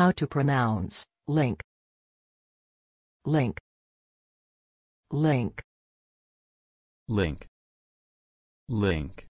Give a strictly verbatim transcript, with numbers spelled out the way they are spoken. How to pronounce link. Link. Link. Link. Link.